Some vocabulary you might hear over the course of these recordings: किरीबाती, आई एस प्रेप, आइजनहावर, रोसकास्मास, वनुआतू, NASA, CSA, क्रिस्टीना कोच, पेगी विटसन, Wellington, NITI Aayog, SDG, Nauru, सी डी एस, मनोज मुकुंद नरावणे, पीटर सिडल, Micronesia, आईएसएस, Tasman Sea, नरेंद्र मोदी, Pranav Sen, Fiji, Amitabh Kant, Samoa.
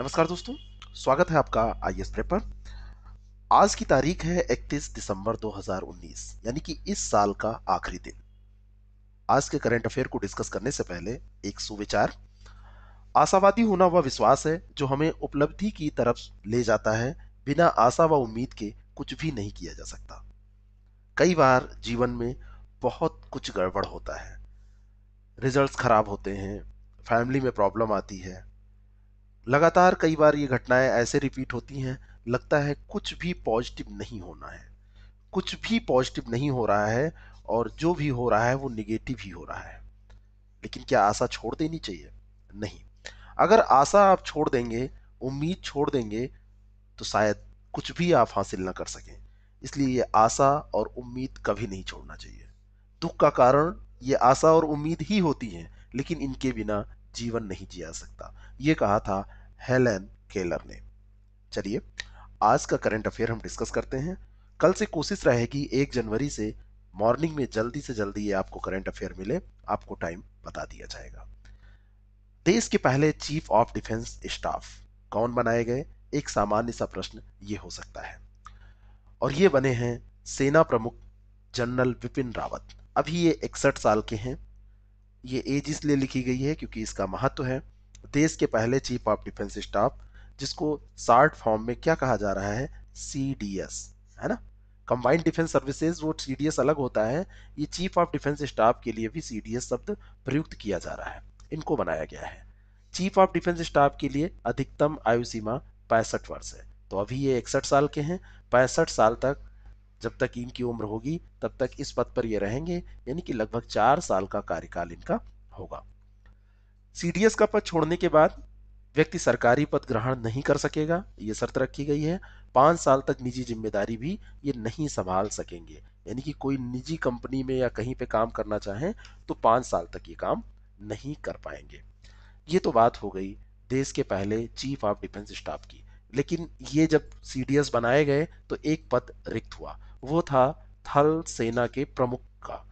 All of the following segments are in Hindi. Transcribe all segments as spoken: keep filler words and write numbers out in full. नमस्कार दोस्तों, स्वागत है आपका आई एस प्रेप पर। आज की तारीख है इकतीस दिसंबर दो हज़ार उन्नीस, यानी कि इस साल का आखिरी दिन। आज के करंट अफेयर को डिस्कस करने से पहले एक सुविचार। आशावादी होना वह विश्वास है जो हमें उपलब्धि की तरफ ले जाता है। बिना आशा व उम्मीद के कुछ भी नहीं किया जा सकता। कई बार जीवन में बहुत कुछ गड़बड़ होता है, रिजल्ट्स खराब होते हैं, फैमिली में प्रॉब्लम आती है, लगातार कई बार ये घटनाएं ऐसे रिपीट होती हैं, लगता है कुछ भी पॉजिटिव नहीं होना है, कुछ भी पॉजिटिव नहीं हो रहा है और जो भी हो रहा है वो निगेटिव ही हो रहा है। लेकिन क्या आशा छोड़ देनी चाहिए? नहीं। अगर आशा आप छोड़ देंगे, उम्मीद छोड़ देंगे, तो शायद कुछ भी आप हासिल ना कर सकें। इसलिए ये आशा और उम्मीद कभी नहीं छोड़ना चाहिए। दुख का कारण ये आशा और उम्मीद ही होती हैं, लेकिन इनके बिना जीवन नहीं जिया सकता, ये कहा था हेलेन केलर ने। चलिए आज का करंट अफेयर हम डिस्कस करते हैं। कल से कोशिश रहेगी एक जनवरी से मॉर्निंग में जल्दी से जल्दी ये आपको करंट अफेयर मिले, आपको टाइम बता दिया जाएगा। देश के पहले चीफ ऑफ डिफेंस स्टाफ कौन बनाए गए? एक सामान्य सा प्रश्न ये हो सकता है। और ये बने हैं सेना प्रमुख जनरल बिपिन रावत। अभी ये इकसठ साल के हैं। ये एज इसलिए लिखी गई है क्योंकि इसका महत्व है। देश के पहले चीफ ऑफ डिफेंस स्टाफ, जिसको शार्ट फॉर्म में क्या कहा जा रहा है? सी डी एस, है ना, कंबाइंड डिफेंस सर्विसेज। वो सी डी एस अलग होता है, ये चीफ ऑफ डिफेंस स्टाफ के लिए भी सी डी एस शब्द प्रयुक्त किया जा रहा है। इनको बनाया गया है। चीफ ऑफ डिफेंस स्टाफ के लिए अधिकतम आयु सीमा पैंसठ वर्ष है। तो अभी ये इकसठ साल के हैं। पैंसठ साल तक, जब तक इनकी उम्र होगी तब तक इस पद पर ये रहेंगे, यानी कि लगभग चार साल का कार्यकाल इनका होगा। सी डी एस का पद छोड़ने के बाद व्यक्ति सरकारी पद ग्रहण नहीं कर सकेगा, ये शर्त रखी गई है। पाँच साल तक निजी जिम्मेदारी भी ये नहीं संभाल सकेंगे, यानी कि कोई निजी कंपनी में या कहीं पे काम करना चाहें तो पाँच साल तक ये काम नहीं कर पाएंगे। ये तो बात हो गई देश के पहले चीफ ऑफ डिफेंस स्टाफ की। लेकिन ये जब सी डी एस बनाए गए तो एक पद रिक्त हुआ, वो था थल सेना के प्रमुख का।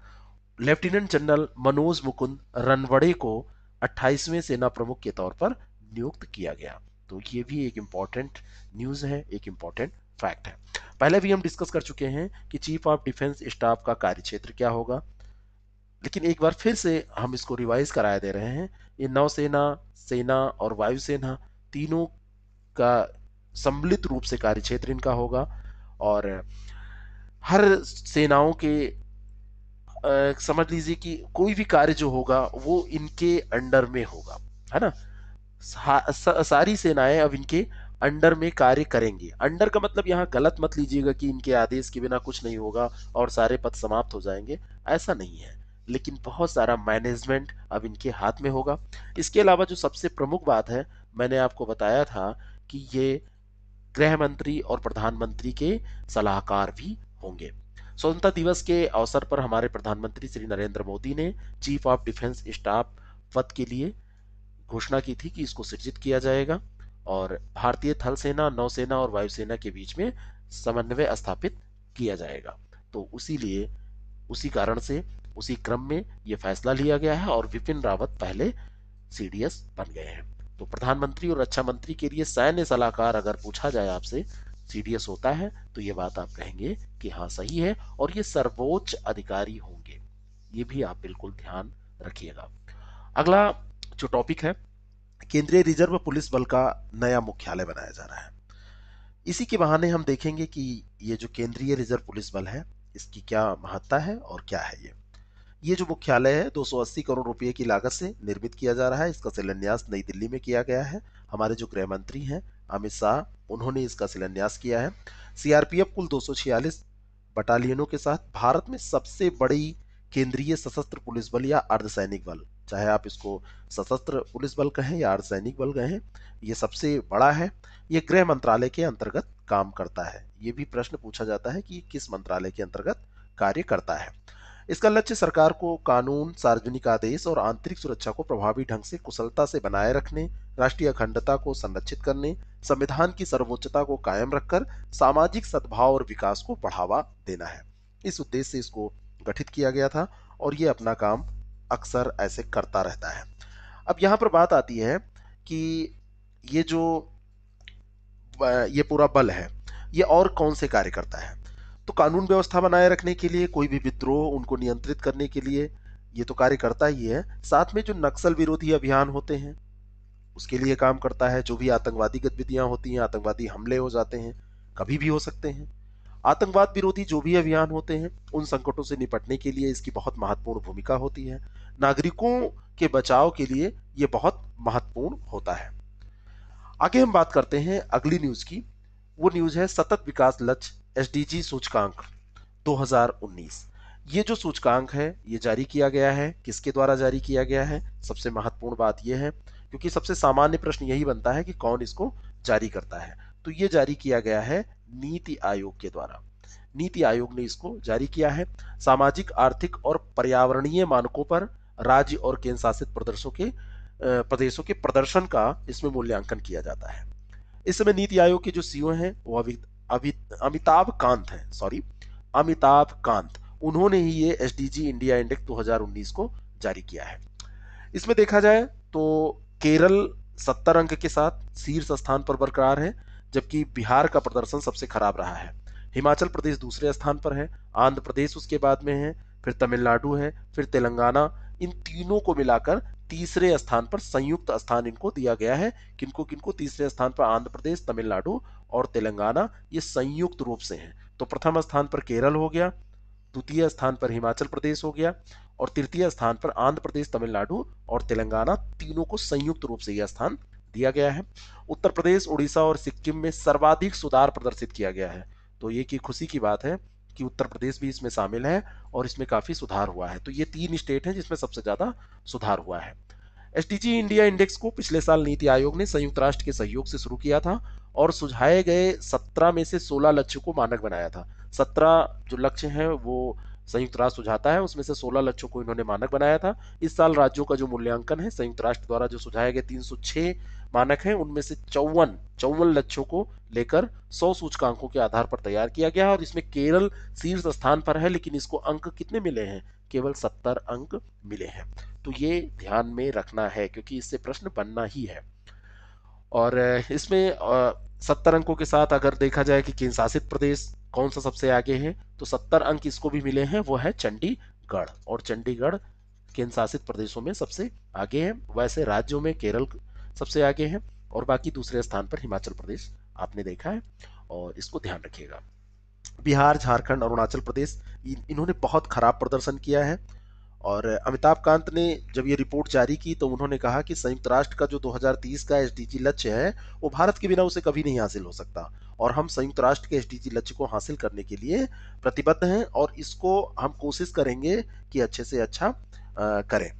लेफ्टिनेंट जनरल मनोज मुकुंद नरावणे को अट्ठाईसवें सेना प्रमुख के तौर पर नियुक्त किया गया। तो ये भी एक इम्पॉर्टेंट न्यूज़ है, एक इम्पॉर्टेंट फैक्ट है। पहले भी हम डिस्कस कर चुके हैं कि चीफ ऑफ डिफेंस स्टाफ का कार्यक्षेत्र क्या होगा, लेकिन एक बार फिर से हम इसको रिवाइज कराया दे रहे हैं। ये नौसेना, सेना और वायुसेना तीनों का सम्मिलित रूप से कार्यक्षेत्र इनका होगा। और हर सेनाओं के आ, समझ लीजिए कि कोई भी कार्य जो होगा वो इनके अंडर में होगा, है ना। सा, सा, सारी सेनाएं अब इनके अंडर में कार्य करेंगे। अंडर का मतलब यहाँ गलत मत लीजिएगा कि इनके आदेश के बिना कुछ नहीं होगा और सारे पद समाप्त हो जाएंगे, ऐसा नहीं है। लेकिन बहुत सारा मैनेजमेंट अब इनके हाथ में होगा। इसके अलावा जो सबसे प्रमुख बात है, मैंने आपको बताया था कि ये गृह मंत्री और प्रधानमंत्री के सलाहकार भी होंगे। स्वतंत्रता दिवस के अवसर पर हमारे प्रधानमंत्री श्री नरेंद्र मोदी ने चीफ ऑफ डिफेंस स्टाफ पद के लिए घोषणा की थी कि इसको सृजित किया जाएगा और भारतीय थल सेना, नौसेना और वायुसेना के बीच में समन्वय स्थापित किया जाएगा। तो उसी लिए, उसी कारण से, उसी क्रम में ये फैसला लिया गया है और बिपिन रावत पहले सी डी एस बन गए हैं। तो प्रधानमंत्री और रक्षा मंत्री के लिए सैन्य सलाहकार अगर पूछा जाए आपसे सी डी एस होता है, तो ये बात आप कहेंगे कि हाँ सही है। और ये सर्वोच्च अधिकारी होंगे, ये भी आप बिल्कुल ध्यान रखिएगा। अगला जो टॉपिक है, केंद्रीय रिजर्व पुलिस बल का नया मुख्यालय बनाया जा रहा है। इसी के बहाने हम देखेंगे कि ये जो केंद्रीय रिजर्व पुलिस बल है इसकी क्या महत्ता है और क्या है। ये ये जो मुख्यालय है दो सौ अस्सी करोड़ रुपए की लागत से निर्मित किया जा रहा है। इसका शिलान्यास नई दिल्ली में किया गया है। हमारे जो गृह मंत्री हैं अमित शाह, उन्होंने इसका शिलान्यास किया है। सी आर पी एफ कुल दो सौ छियालीस बटालियनों के साथ भारत में सबसे बड़ी केंद्रीय सशस्त्र पुलिस बल या अर्धसैनिक बल, चाहे आप इसको सशस्त्र पुलिस बल कहें या अर्धसैनिक बल कहें, ये सबसे बड़ा है। ये गृह मंत्रालय के अंतर्गत काम करता है। ये भी प्रश्न पूछा जाता है कि किस मंत्रालय के अंतर्गत कार्य करता है। इसका लक्ष्य सरकार को कानून, सार्वजनिक आदेश और आंतरिक सुरक्षा को प्रभावी ढंग से कुशलता से बनाए रखने, राष्ट्रीय अखंडता को संरक्षित करने, संविधान की सर्वोच्चता को कायम रखकर सामाजिक सद्भाव और विकास को बढ़ावा देना है। इस उद्देश्य से इसको गठित किया गया था और ये अपना काम अक्सर ऐसे करता रहता है। अब यहाँ पर बात आती है कि ये जो ये पूरा बल है ये और कौन से कार्य करता है? तो कानून व्यवस्था बनाए रखने के लिए, कोई भी विद्रोह उनको नियंत्रित करने के लिए ये तो कार्य करता ही है, साथ में जो नक्सल विरोधी अभियान होते हैं उसके लिए काम करता है। जो भी आतंकवादी गतिविधियां होती हैं, आतंकवादी हमले हो जाते हैं, कभी भी हो सकते हैं, आतंकवाद विरोधी जो भी अभियान होते हैं उन संकटों से निपटने के लिए इसकी बहुत महत्वपूर्ण भूमिका होती है। नागरिकों के बचाव के लिए ये बहुत महत्वपूर्ण होता है। आगे हम बात करते हैं अगली न्यूज की। वो न्यूज है सतत विकास लक्ष्य एसडीजी सूचकांक दो हज़ार उन्नीस। ये जो सूचकांक है ये जारी किया गया है, किसके द्वारा जारी किया गया है? सबसे महत्वपूर्ण बात ये है, क्योंकि सबसे सामान्य प्रश्न यही बनता है कि कौन इसको जारी करता है, तो ये जारी किया गया है नीति आयोग के द्वारा। नीति आयोग ने इसको जारी किया है। सामाजिक, आर्थिक और पर्यावरणीय मानकों पर राज्य और केंद्र शासित प्रदेशों के प्रदेशों के प्रदर्शन का इसमें मूल्यांकन किया जाता है। इस समय नीति आयोग के जो सीईओ हैं वो अमित अमित अमिताभ कांत हैं सॉरी अमिताभ कांत। उन्होंने ही ये एसडीजी इंडिया इंडेक्स दो हज़ार उन्नीस को जारी किया है। इसमें देखा जाए तो केरल सत्तर अंक के साथ शीर्ष स्थान पर बरकरार है, जबकि बिहार का प्रदर्शन सबसे खराब रहा है। हिमाचल प्रदेश दूसरे स्थान पर है, आंध्र प्रदेश उसके बाद में है, फिर तमिलनाडु है, फिर तेलंगाना। इन तीनों को मिलाकर तीसरे स्थान पर संयुक्त स्थान इनको दिया गया है। किनको किनको? तीसरे स्थान पर आंध्र प्रदेश, तमिलनाडु और तेलंगाना, ये संयुक्त रूप से हैं। तो प्रथम स्थान पर केरल हो गया, द्वितीय स्थान पर हिमाचल प्रदेश हो गया और तृतीय स्थान पर आंध्र प्रदेश, तमिलनाडु और तेलंगाना, तीनों को संयुक्त रूप से यह स्थान दिया गया है। उत्तर प्रदेश, उड़ीसा और सिक्किम में सर्वाधिक सुधार प्रदर्शित किया गया है। तो ये की खुशी की बात है कि उत्तर प्रदेश भी इसमें शामिल है और इसमें काफी सुधार हुआ है। तो ये तीन स्टेट हैं जिसमें सबसे ज्यादा सुधार हुआ है। एसडीजी इंडिया इंडेक्स को पिछले साल नीति आयोग ने संयुक्त राष्ट्र के सहयोग से शुरू किया था और सुझाए गए सत्रह में से सोलह लक्ष्यों को मानक बनाया था। सत्रह जो लक्ष्य हैं वो संयुक्त राष्ट्र सुझाता है, उसमें से सोलह लक्ष्यों को इन्होंने मानक बनाया था। इस साल राज्यों का जो मूल्यांकन है, संयुक्त राष्ट्र द्वारा जो सुझाए गए तीन सौ छह मानक हैं उनमें से चौवन चौवन लक्ष्यों को लेकर सौ सूचकांकों के आधार पर तैयार किया गया है और इसमें केरल शीर्ष स्थान पर है, लेकिन इसको अंक कितने मिले हैं? केवल सत्तर अंक मिले हैं। तो ये ध्यान में रखना है क्योंकि इससे प्रश्न बनना ही है। और इसमें सत्तर अंकों के साथ अगर देखा जाए कि केंद्र शासित प्रदेश कौन सा सबसे आगे है, तो सत्तर अंक इसको भी मिले हैं, वो है चंडीगढ़। और चंडीगढ़ केंद्र शासित प्रदेशों में सबसे आगे है। वैसे राज्यों में केरल सबसे आगे है और बाकी दूसरे स्थान पर हिमाचल प्रदेश आपने देखा है, और इसको ध्यान रखिएगा। बिहार, झारखंड, अरुणाचल प्रदेश इन, इन्होंने बहुत खराब प्रदर्शन किया है। और अमिताभ कांत ने जब ये रिपोर्ट जारी की तो उन्होंने कहा कि संयुक्त राष्ट्र का जो दो हज़ार तीस का एसडीजी लक्ष्य है वो भारत के बिना उसे कभी नहीं हासिल हो सकता और हम संयुक्त राष्ट्र के एसडीजी लक्ष्य को हासिल करने के लिए प्रतिबद्ध हैं और इसको हम कोशिश करेंगे कि अच्छे से अच्छा आ, करें।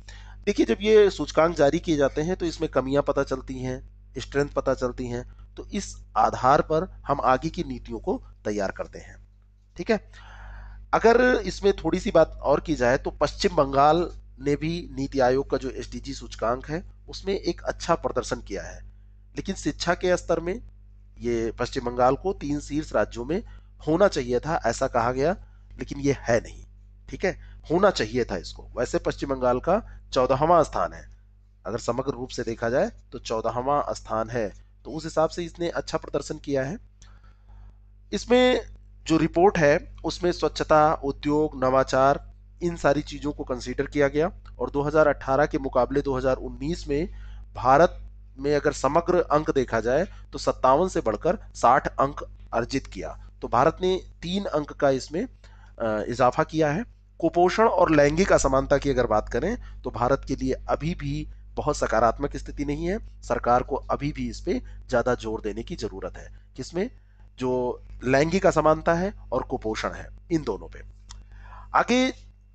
देखिए, जब ये सूचकांक जारी किए जाते हैं तो इसमें कमियां पता चलती हैं, स्ट्रेंथ पता चलती हैं, तो इस आधार पर हम आगे की नीतियों को तैयार करते हैं। ठीक है, अगर इसमें थोड़ी सी बात और की जाए तो पश्चिम बंगाल ने भी नीति आयोग का जो एसडीजी सूचकांक है उसमें एक अच्छा प्रदर्शन किया है, लेकिन शिक्षा के स्तर में ये पश्चिम बंगाल को तीन शीर्ष राज्यों में होना चाहिए था, ऐसा कहा गया, लेकिन ये है नहीं। ठीक है, होना चाहिए था इसको। वैसे पश्चिम बंगाल का चौदहवां स्थान है, अगर समग्र रूप से देखा जाए तो चौदहवां स्थान है, तो उस हिसाब से इसने अच्छा प्रदर्शन किया है। इसमें जो रिपोर्ट है उसमें स्वच्छता, उद्योग, नवाचार, इन सारी चीजों को कंसीडर किया गया और दो हज़ार अठारह के मुकाबले दो हज़ार उन्नीस में भारत में अगर समग्र अंक देखा जाए तो सत्तावन से बढ़कर साठ अंक अर्जित किया। तो भारत ने तीन अंक का इसमें इजाफा किया है। कुपोषण और लैंगिक असमानता की अगर बात करें तो भारत के लिए अभी भी बहुत सकारात्मक स्थिति नहीं है। सरकार को अभी भी इस पे ज्यादा जोर देने की जरूरत है, किसमें? जो लैंगिक असमानता है और कुपोषण है, इन दोनों पे। आगे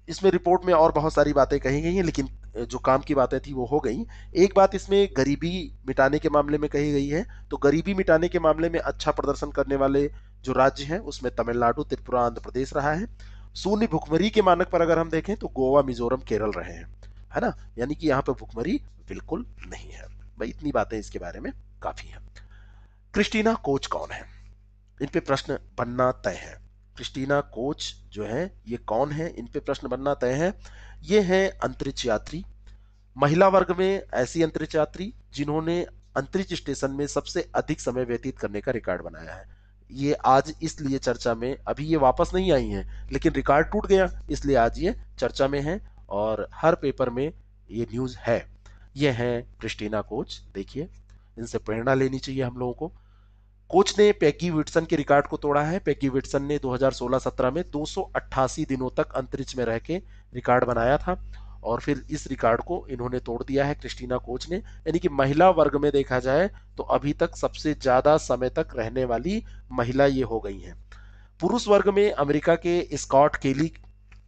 इसमें रिपोर्ट में और बहुत सारी बातें कही गई हैं, लेकिन जो काम की बातें थी वो हो गई। एक बात इसमें गरीबी मिटाने के मामले में कही गई है, तो गरीबी मिटाने के मामले में अच्छा प्रदर्शन करने वाले जो राज्य हैं उसमें तमिलनाडु, त्रिपुरा, आंध्र प्रदेश रहा है। शून्य भुखमरी के मानक पर अगर हम देखें तो गोवा, मिजोरम, केरल रहे हैं, है ना, यानी कि यहाँ पर भुखमरी बिल्कुल नहीं है। भाई, इतनी बातें इसके बारे में काफी है। क्रिस्टीना कोच कौन है? इन पे प्रश्न बनना तय है। क्रिस्टीना कोच जो है ये कौन है, इन पे प्रश्न बनना तय है। ये है अंतरिक्ष यात्री। महिला वर्ग में ऐसी अंतरिक्ष यात्री जिन्होंने अंतरिक्ष स्टेशन में सबसे अधिक समय व्यतीत करने का रिकॉर्ड बनाया है। ये आज इसलिए चर्चा में, अभी ये वापस नहीं आई हैं, लेकिन रिकॉर्ड टूट गया इसलिए आज ये चर्चा में है और हर पेपर में ये न्यूज़ है। ये है क्रिस्टीना कोच। देखिए, इनसे प्रेरणा लेनी चाहिए हम लोगों को। कोच ने पेगी विटसन के रिकॉर्ड को तोड़ा है। पेगी विटसन ने दो हज़ार सोलह सत्रह में दो सौ अट्ठासी दिनों तक अंतरिक्ष में रह के रिकॉर्ड बनाया था और फिर इस रिकॉर्ड को इन्होंने तोड़ दिया है क्रिस्टीना कोच ने। यानी कि महिला वर्ग में देखा जाए तो अभी तक सबसे ज़्यादा समय तक रहने वाली महिला ये हो गई हैं। पुरुष वर्ग में अमेरिका के स्कॉट केली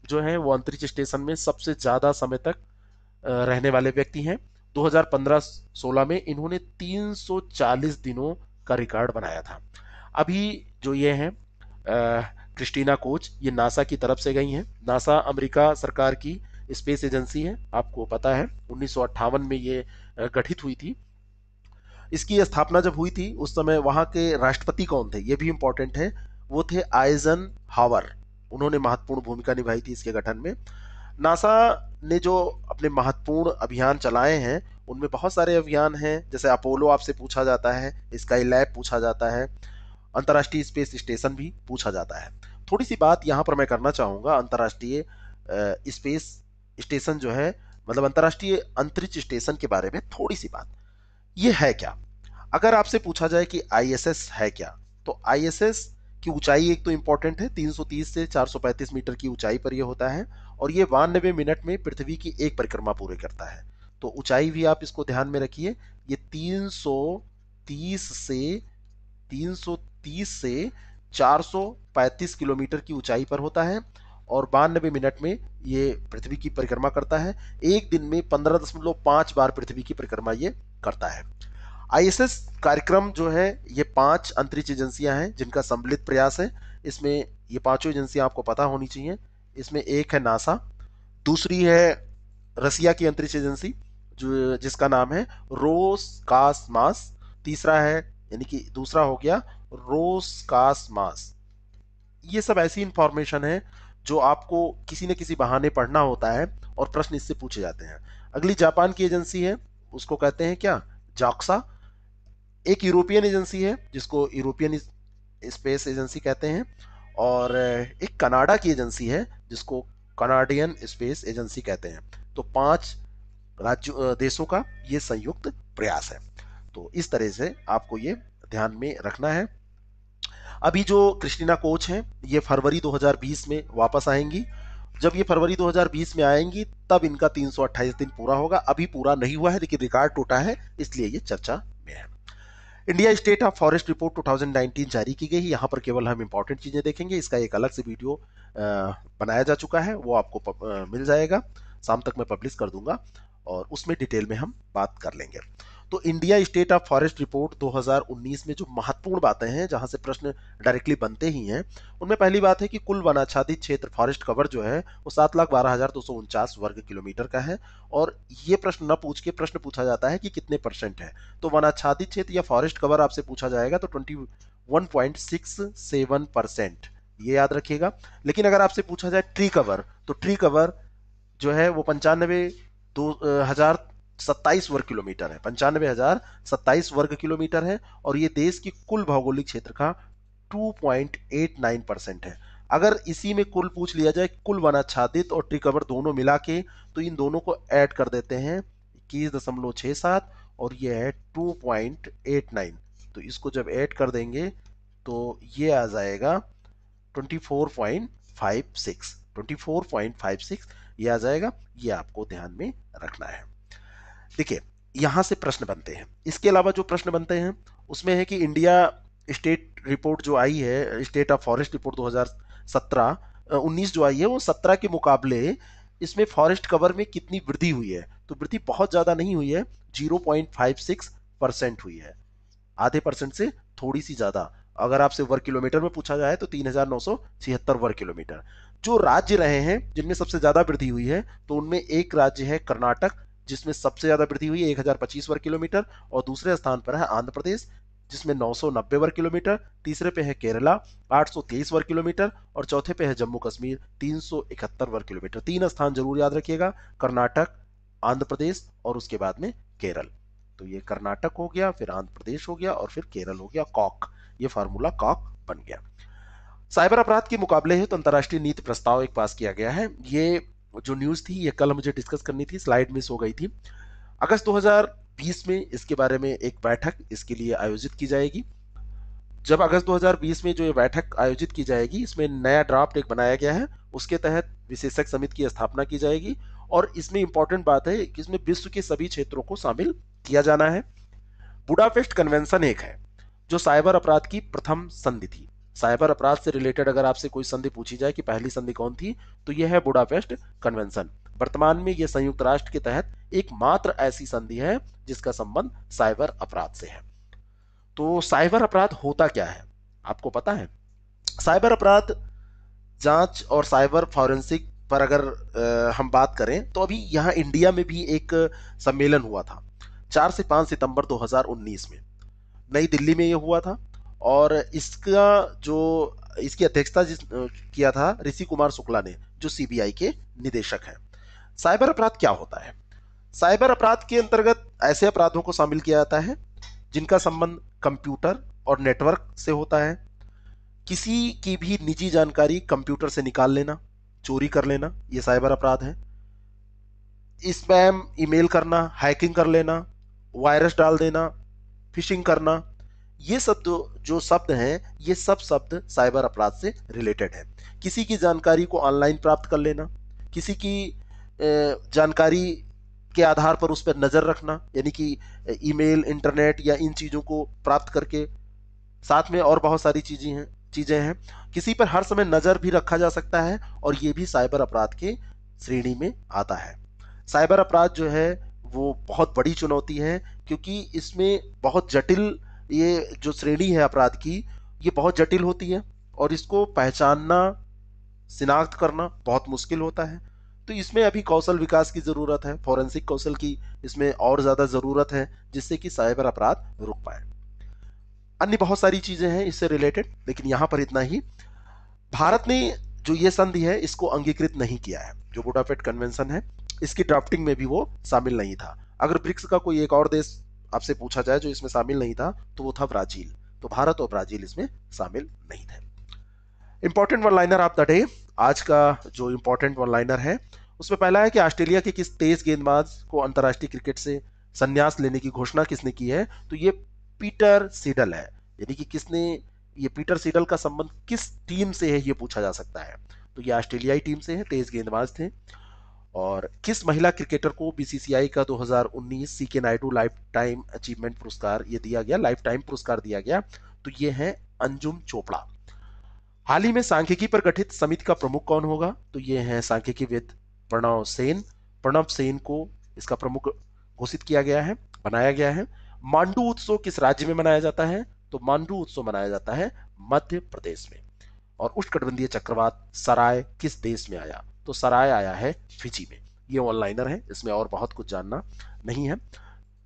जो हैं वो अंतरिक्ष स्टेशन में सबसे ज़्यादा समय तक रहने वाले व्यक्ति हैं। दो हज़ार पंद्रह सोलह में इन्होंने तीन सौ चालीस दिनों का रिकॉर्ड बनाया था। अभी जो ये हैं क्रिस्टीना कोच, ये नासा की तरफ से गई हैं। नासा अमेरिका सरकार की स्पेस एजेंसी है, आपको पता है। उन्नीस सौ अट्ठावन में ये गठित हुई थी। इसकी स्थापना जब हुई थी उस समय वहाँ के राष्ट्रपति कौन थे, ये भी इम्पोर्टेंट है। वो थे आइजनहावर। उन्होंने महत्वपूर्ण भूमिका निभाई थी इसके गठन में। नासा ने जो अपने महत्वपूर्ण अभियान चलाए हैं उनमें बहुत सारे अभियान हैं, जैसे अपोलो आपसे पूछा जाता है, स्काई लैब पूछा जाता है, अंतर्राष्ट्रीय स्पेस स्टेशन भी पूछा जाता है। थोड़ी सी बात यहाँ पर मैं करना चाहूँगा। अंतर्राष्ट्रीय स्पेस स्टेशन जो है, मतलब अंतर्राष्ट्रीय अंतरिक्ष स्टेशन के बारे में थोड़ी सी बात, ये है क्या? अगर आपसे पूछा जाए कि आईएसएस है क्या, तो आईएसएस की ऊंचाई एक तो इम्पॉर्टेंट है, तीन सौ तीस से चार सौ पैंतीस मीटर की ऊंचाई पर ये होता है और ये बानवे मिनट में पृथ्वी की एक परिक्रमा पूरी करता है। तो ऊंचाई भी आप इसको ध्यान में रखिए, ये तीन सौ तीस से चार सौ पैंतीस किलोमीटर की ऊंचाई पर होता है और बानवे मिनट में ये पृथ्वी की परिक्रमा करता है। एक दिन में पंद्रह दशमलव पाँच बार पृथ्वी की परिक्रमा ये करता है। आईएसएस कार्यक्रम जो है, ये पांच अंतरिक्ष एजेंसियां हैं जिनका सम्मिलित प्रयास है। इसमें ये पांचों एजेंसियां आपको पता होनी चाहिए। इसमें एक है नासा, दूसरी है रसिया की अंतरिक्ष एजेंसी जो जिसका नाम है रोसकास्मास, तीसरा है यानी कि दूसरा हो गया रोसकास्मास। ये सब ऐसी इंफॉर्मेशन है जो आपको किसी न किसी बहाने पढ़ना होता है और प्रश्न इससे पूछे जाते हैं। अगली जापान की एजेंसी है, उसको कहते हैं क्या, जाक्सा। एक यूरोपियन एजेंसी है जिसको यूरोपियन स्पेस एजेंसी कहते हैं और एक कनाडा की एजेंसी है जिसको कनाडियन स्पेस एजेंसी कहते हैं। तो पांच राज्यों देशों का ये संयुक्त प्रयास है। तो इस तरह से आपको ये ध्यान में रखना है। अभी जो क्रिस्टीना कोच हैं ये फरवरी दो हज़ार बीस में वापस आएंगी। जब ये फरवरी दो हज़ार बीस में आएंगी तब इनका तीन सौ अट्ठाईस दिन पूरा होगा। अभी पूरा नहीं हुआ है लेकिन रिकॉर्ड टूटा है इसलिए ये चर्चा में है। India state of forest report दो हज़ार उन्नीस जारी की गई। यहाँ पर केवल हम इंपॉर्टेंट चीज़ें देखेंगे। इसका एक अलग से वीडियो बनाया जा चुका है, वो आपको मिल जाएगा, शाम तक मैं पब्लिश कर दूंगा और उसमें डिटेल में हम बात कर लेंगे। तो India state of forest report दो हज़ार उन्नीस में जो महत्वपूर्ण बातें हैं जहां से प्रश्न डायरेक्टली बनते ही हैं, उनमें पहली बात है कि कुल वनाच्छादित क्षेत्र फॉरेस्ट कवर जो है वो सात लाख बारह हजार दो सौ उनचास वर्ग किलोमीटर का है और ये प्रश्न न पूछ के प्रश्न पूछा जाता है कि कितने परसेंट है। तो वनाच्छादित क्षेत्र या फॉरेस्ट कवर आपसे पूछा जाएगा तो twenty one point six seven percent ये याद रखिएगा। लेकिन अगर आपसे पूछा जाए ट्री कवर, तो ट्री कवर जो है वो पंचानवे दो हजार सत्ताईस वर्ग किलोमीटर है, पंचानवे हजार सत्ताईस वर्ग किलोमीटर है और ये देश की कुल भौगोलिक क्षेत्र का दो पॉइंट आठ नौ परसेंट है। अगर इसी में कुल पूछ लिया जाए, कुल वनाच्छादित और ट्री कवर दोनों मिला के, तो इन दोनों को ऐड कर देते हैं इक्कीस दशमलव छः सात और ये है दो पॉइंट आठ नौ। तो इसको जब ऐड कर देंगे तो ये आ जाएगा चौबीस पॉइंट पाँच छह, चौबीस पॉइंट पाँच छह ये आ जाएगा। ये आपको ध्यान में रखना है। देखिए, यहाँ से प्रश्न बनते हैं। इसके अलावा जो प्रश्न बनते हैं उसमें है कि इंडिया स्टेट रिपोर्ट जो आई है, स्टेट ऑफ फॉरेस्ट रिपोर्ट दो हज़ार सत्रह उन्नीस जो आई है वो सत्रह के मुकाबले इसमें फॉरेस्ट कवर में कितनी वृद्धि हुई है। तो वृद्धि बहुत ज़्यादा नहीं हुई है, शून्य पॉइंट पाँच छह परसेंट हुई है, आधे परसेंट से थोड़ी सी ज़्यादा। अगर आपसे वर्ग किलोमीटर में पूछा जाए तो तीन हजार नौ सौ छिहत्तर वर्ग किलोमीटर। जो राज्य रहे हैं जिनमें सबसे ज़्यादा वृद्धि हुई है, तो उनमें एक राज्य है कर्नाटक जिसमें सबसे ज़्यादा वृद्धि हुई है एक हज़ार पच्चीस वर्ग किलोमीटर और दूसरे स्थान पर है आंध्र प्रदेश जिसमें नौ सौ नब्बे वर्ग किलोमीटर, तीसरे पे है केरला आठ सौ तेईस वर्ग किलोमीटर और चौथे पे है जम्मू कश्मीर तीन सौ इकहत्तर वर्ग किलोमीटर। तीन स्थान जरूर याद रखिएगा, कर्नाटक, आंध्र प्रदेश और उसके बाद में केरल। तो ये कर्नाटक हो गया, फिर आंध्र प्रदेश हो गया और फिर केरल हो गया। कॉक, ये फार्मूला कॉक बन गया। साइबर अपराध के मुकाबले है तो अंतर्राष्ट्रीय नीति प्रस्ताव एक पास किया गया है। ये जो न्यूज थी ये कल मुझे डिस्कस करनी थी, स्लाइड मिस हो गई थी। अगस्त दो हज़ार बीस में इसके बारे में एक बैठक इसके लिए आयोजित की जाएगी। जब अगस्त दो हज़ार बीस में जो ये बैठक आयोजित की जाएगी इसमें नया ड्राफ्ट एक बनाया गया है, उसके तहत विशेषज्ञ समिति की स्थापना की जाएगी और इसमें इंपॉर्टेंट बात है कि इसमें विश्व के सभी क्षेत्रों को शामिल किया जाना है। बुडापेस्ट कन्वेंशन एक है जो साइबर अपराध की प्रथम संधि थी। साइबर अपराध से रिलेटेड अगर आपसे कोई संधि पूछी जाए कि पहली संधि कौन थी तो यह है बुडापेस्ट कन्वेंशन। वर्तमान में यह संयुक्त राष्ट्र के तहत एकमात्र ऐसी संधि है जिसका संबंध साइबर अपराध से है। तो साइबर अपराध होता क्या है आपको पता है? साइबर अपराध जांच और साइबर फॉरेंसिक पर अगर आ, हम बात करें तो अभी यहाँ इंडिया में भी एक सम्मेलन हुआ था चार से पाँच सितंबर दो हज़ार उन्नीस में नई दिल्ली में ये हुआ था और इसका जो इसकी अध्यक्षता जिस किया था ऋषि कुमार शुक्ला ने जो सीबीआई के निदेशक हैं। साइबर अपराध क्या होता है? साइबर अपराध के अंतर्गत ऐसे अपराधों को शामिल किया जाता है जिनका संबंध कंप्यूटर और नेटवर्क से होता है। किसी की भी निजी जानकारी कंप्यूटर से निकाल लेना, चोरी कर लेना, ये साइबर अपराध है। स्पैम ईमेल करना, हैकिंग कर लेना, वायरस डाल देना, फिशिंग करना, ये सब जो जो शब्द हैं ये सब शब्द साइबर अपराध से रिलेटेड है। किसी की जानकारी को ऑनलाइन प्राप्त कर लेना, किसी की जानकारी के आधार पर उस पर नज़र रखना, यानी कि ईमेल, इंटरनेट या इन चीज़ों को प्राप्त करके, साथ में और बहुत सारी चीज़ें हैं चीजें हैं किसी पर हर समय नजर भी रखा जा सकता है और ये भी साइबर अपराध के श्रेणी में आता है। साइबर अपराध जो है वो बहुत बड़ी चुनौती है क्योंकि इसमें बहुत जटिल, ये जो श्रेणी है अपराध की ये बहुत जटिल होती है और इसको पहचानना, शिनाख्त करना बहुत मुश्किल होता है। तो इसमें अभी कौशल विकास की जरूरत है, फॉरेंसिक कौशल की इसमें और ज्यादा जरूरत है जिससे कि साइबर अपराध रुक पाए। अन्य बहुत सारी चीजें हैं इससे रिलेटेड, लेकिन यहाँ पर इतना ही। भारत ने जो ये संधि है इसको अंगीकृत नहीं किया है, जो बुडापेस्ट कन्वेंशन है इसकी ड्राफ्टिंग में भी वो शामिल नहीं था। अगर ब्रिक्स का कोई एक और देश आपसे पूछा जाए जो इसमें शामिल नहीं था तो वो था ब्राजील। तो भारत और ब्राजील इसमें शामिल नहीं थे। Important one liner of the day, आज का जो इंपॉर्टेंट वन लाइनर है उसमें पहला है कि ऑस्ट्रेलिया के किस तेज गेंदबाज को अंतर्राष्ट्रीय क्रिकेट से संन्यास लेने की घोषणा किसने की है? तो ये पीटर सिडल है। यानी कि किसने, ये पीटर सिडल का संबंध किस टीम से है ये पूछा जा सकता है। तो ये ऑस्ट्रेलियाई टीम से है, तेज गेंदबाज थे। और किस महिला क्रिकेटर को बीसीसीआई का दो हज़ार उन्नीस C K Naidu life time achievement पुरस्कार ये दिया गया, लाइफ टाइम पुरस्कार दिया गया? तो ये है अंजुम चोपड़ा। हाल ही में सांख्यिकी पर गठित समिति का प्रमुख कौन होगा? तो ये है सांख्यिकीविद प्रणव सेन। प्रणव सेन को इसका प्रमुख घोषित किया गया है, बनाया गया है। मांडू उत्सव किस राज्य में मनाया जाता है? तो मांडू उत्सव मनाया जाता है मध्य प्रदेश में। और उष्णकटिबंधीय चक्रवात सराय किस देश में आया? तो सराय आया है फिजी में। ये ऑनलाइनर है, इसमें और बहुत कुछ जानना नहीं है।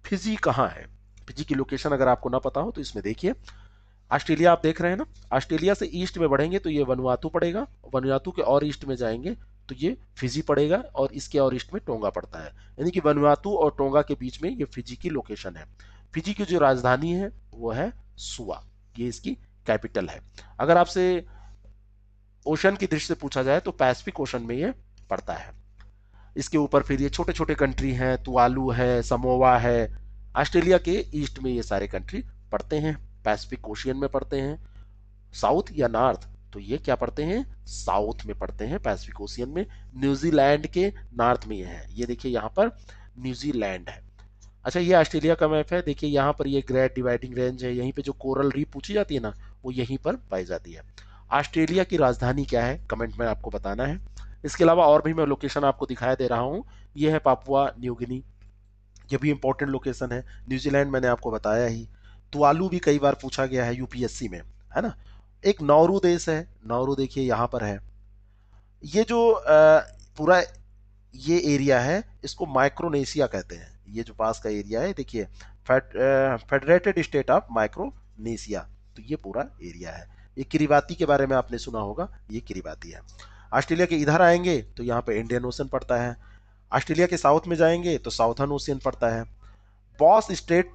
फिजी कहाँ है, फिजी की लोकेशन अगर आपको ना पता हो तो इसमें देखिए। ऑस्ट्रेलिया आप देख रहे हैं ना, ऑस्ट्रेलिया से ईस्ट में बढ़ेंगे तो ये वनुआतू पड़ेगा, वनुआतू के और ईस्ट में जाएंगे तो ये फिजी पड़ेगा और इसके और ईस्ट में टोंगा पड़ता है। यानी कि वनुआतू और टोंगा के बीच में ये फिजी की लोकेशन है। फिजी की जो राजधानी है वो है सुआ, ये इसकी कैपिटल है। अगर आपसे ओशन की दृष्टि से पूछा जाए तो पैसिफिक ओशन में ये पड़ता है। इसके ऊपर फिर ये छोटे छोटे कंट्री हैं, तुवालू है, समोवा है। ऑस्ट्रेलिया के ईस्ट में ये सारे कंट्री पड़ते हैं, पैसिफिक ओशियन में पड़ते हैं। साउथ या नॉर्थ, तो ये क्या पड़ते हैं? साउथ में पड़ते हैं, पैसिफिक ओशियन में। न्यूजीलैंड के नॉर्थ में ये है, ये देखिए यहाँ पर न्यूजीलैंड है। अच्छा, ये ऑस्ट्रेलिया का मैप है, देखिए यहाँ पर ये ग्रेट डिवाइडिंग रेंज है। यहीं पे जो कोरल रीफ पूछी जाती है ना वो यहीं पर पाई जाती है। ऑस्ट्रेलिया की राजधानी क्या है कमेंट में आपको बताना है। इसके अलावा और भी मैं लोकेशन आपको दिखाया दे रहा हूँ। ये है पापुआ न्यू गिनी, ये भी इंपॉर्टेंट लोकेशन है। न्यूजीलैंड मैंने आपको बताया ही। तुवालू भी कई बार पूछा गया है यूपीएससी में, है ना। एक नौरू देश है, नौरू देखिए यहाँ पर है। ये जो पूरा ये एरिया है इसको माइक्रोनेशिया कहते हैं। ये जो पास का एरिया है देखिए, फेडरेटेड स्टेट ऑफ माइक्रोनेशिया, तो ये पूरा एरिया है। ये किरीबाती के बारे में आपने सुना होगा, ये किरीबाती है। ऑस्ट्रेलिया के इधर आएंगे तो यहाँ पे इंडियन ओशन पड़ता है। ऑस्ट्रेलिया के साउथ में जाएंगे तो साउथर्न ओशियन पड़ता है। बॉस स्टेट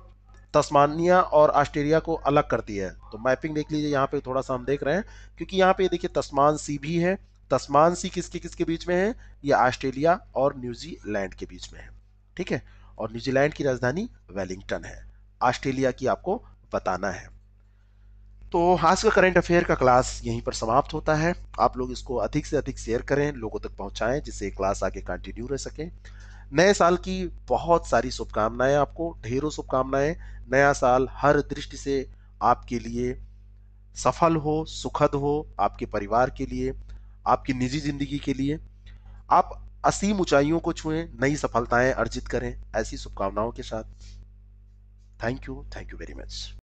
तस्मानिया और ऑस्ट्रेलिया को अलग करती है। तो मैपिंग देख लीजिए यहाँ पे, थोड़ा सा हम देख रहे हैं क्योंकि यहाँ पे देखिए तस्मान सी भी है। तस्मान सी किसके किसके बीच में है? ये ऑस्ट्रेलिया और न्यूजीलैंड के बीच में है, ठीक है। और न्यूजीलैंड की राजधानी वेलिंगटन है। ऑस्ट्रेलिया की आपको बताना है। तो आज का करंट अफेयर का क्लास यहीं पर समाप्त होता है। आप लोग इसको अधिक से अधिक शेयर करें, लोगों तक पहुंचाएं, जिससे क्लास आगे कंटिन्यू रह सके। नए साल की बहुत सारी शुभकामनाएं, आपको ढेरों शुभकामनाएं। नया साल हर दृष्टि से आपके लिए सफल हो, सुखद हो, आपके परिवार के लिए, आपकी निजी जिंदगी के लिए। आप असीम ऊंचाइयों को छुएं, नई सफलताएं अर्जित करें, ऐसी शुभकामनाओं के साथ। Thank you, thank you very much.